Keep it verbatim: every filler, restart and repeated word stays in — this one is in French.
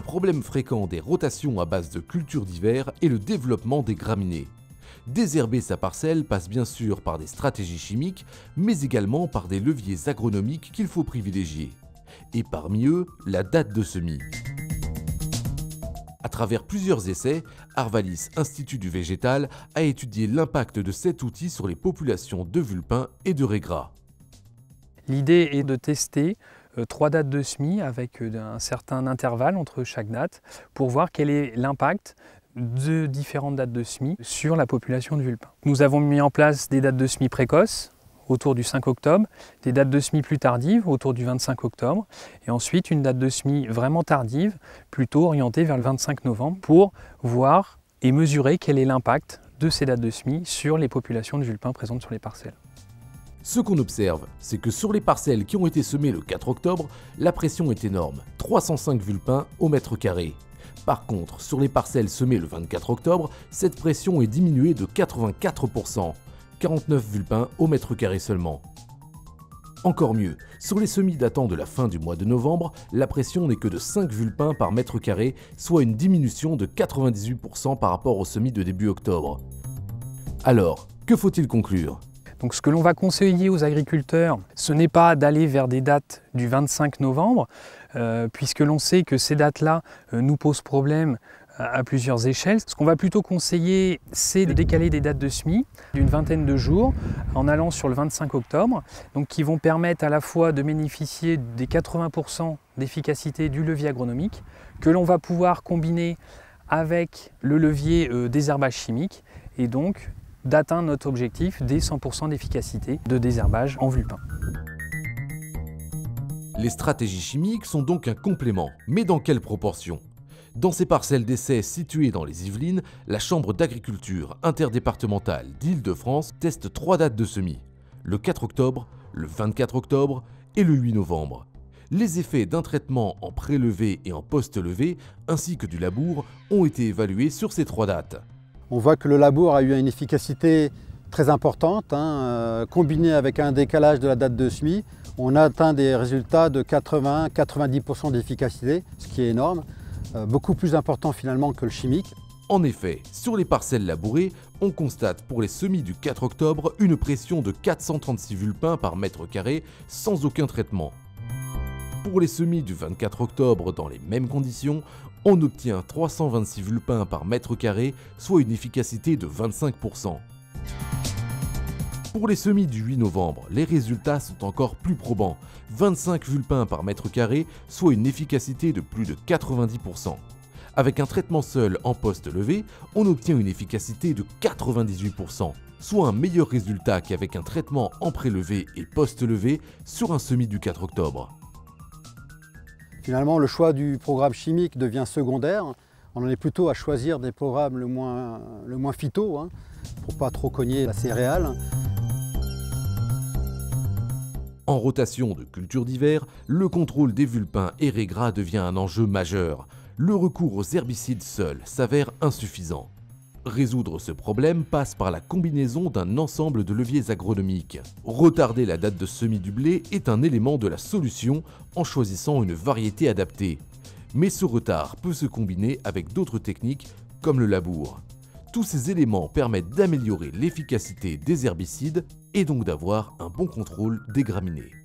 Un problème fréquent des rotations à base de cultures d'hiver est le développement des graminées. Désherber sa parcelle passe bien sûr par des stratégies chimiques, mais également par des leviers agronomiques qu'il faut privilégier. Et parmi eux, la date de semis. À travers plusieurs essais, Arvalis Institut du Végétal a étudié l'impact de cet outil sur les populations de vulpins et de régras. L'idée est de tester euh, trois dates de semis avec euh, un certain intervalle entre chaque date pour voir quel est l'impact de différentes dates de semis sur la population de vulpins. Nous avons mis en place des dates de semis précoces autour du cinq octobre, des dates de semis plus tardives autour du vingt-cinq octobre, et ensuite une date de semis vraiment tardive, plutôt orientée vers le vingt-cinq novembre, pour voir et mesurer quel est l'impact de ces dates de semis sur les populations de vulpins présentes sur les parcelles. Ce qu'on observe, c'est que sur les parcelles qui ont été semées le quatre octobre, la pression est énorme, trois cent cinq vulpins au mètre carré. Par contre, sur les parcelles semées le vingt-quatre octobre, cette pression est diminuée de quatre-vingt-quatre pour cent. quarante-neuf vulpins au mètre carré seulement. Encore mieux, sur les semis datant de la fin du mois de novembre, la pression n'est que de cinq vulpins par mètre carré, soit une diminution de quatre-vingt-dix-huit pour cent par rapport aux semis de début octobre. Alors, que faut-il conclure ? Donc ce que l'on va conseiller aux agriculteurs, ce n'est pas d'aller vers des dates du vingt-cinq novembre, euh, puisque l'on sait que ces dates-là euh, nous posent problème à plusieurs échelles. Ce qu'on va plutôt conseiller, c'est de décaler des dates de semis d'une vingtaine de jours en allant sur le vingt-cinq octobre, donc qui vont permettre à la fois de bénéficier des quatre-vingts pour cent d'efficacité du levier agronomique que l'on va pouvoir combiner avec le levier euh, désherbage chimique et donc d'atteindre notre objectif des cent pour cent d'efficacité de désherbage en vulpin. Les stratégies chimiques sont donc un complément, mais dans quelle proportion ? Dans ces parcelles d'essai situées dans les Yvelines, la Chambre d'agriculture interdépartementale d'Île-de-France teste trois dates de semis, le quatre octobre, le vingt-quatre octobre et le huit novembre. Les effets d'un traitement en pré-levée et en post-levée, ainsi que du labour, ont été évalués sur ces trois dates. On voit que le labour a eu une efficacité très importante, hein, euh, combinée avec un décalage de la date de semis. On a atteint des résultats de quatre-vingts à quatre-vingt-dix pour cent d'efficacité, ce qui est énorme. Beaucoup plus important finalement que le chimique. En effet, sur les parcelles labourées, on constate pour les semis du quatre octobre une pression de quatre cent trente-six vulpins par mètre carré sans aucun traitement. Pour les semis du vingt-quatre octobre dans les mêmes conditions, on obtient trois cent vingt-six vulpins par mètre carré, soit une efficacité de vingt-cinq pour cent. Pour les semis du huit novembre, les résultats sont encore plus probants, vingt-cinq vulpins par mètre carré, soit une efficacité de plus de quatre-vingt-dix pour cent. Avec un traitement seul en post-levée, on obtient une efficacité de quatre-vingt-dix-huit pour cent, soit un meilleur résultat qu'avec un traitement en pré-levée et post-levée sur un semis du quatre octobre. Finalement, le choix du programme chimique devient secondaire. On en est plutôt à choisir des programmes le moins, le moins phyto, hein, pour pas trop cogner la céréale. En rotation de cultures d'hiver, le contrôle des vulpins et régras devient un enjeu majeur. Le recours aux herbicides seul s'avère insuffisant. Résoudre ce problème passe par la combinaison d'un ensemble de leviers agronomiques. Retarder la date de semis du blé est un élément de la solution en choisissant une variété adaptée. Mais ce retard peut se combiner avec d'autres techniques comme le labour. Tous ces éléments permettent d'améliorer l'efficacité des herbicides et donc d'avoir un bon contrôle des graminées.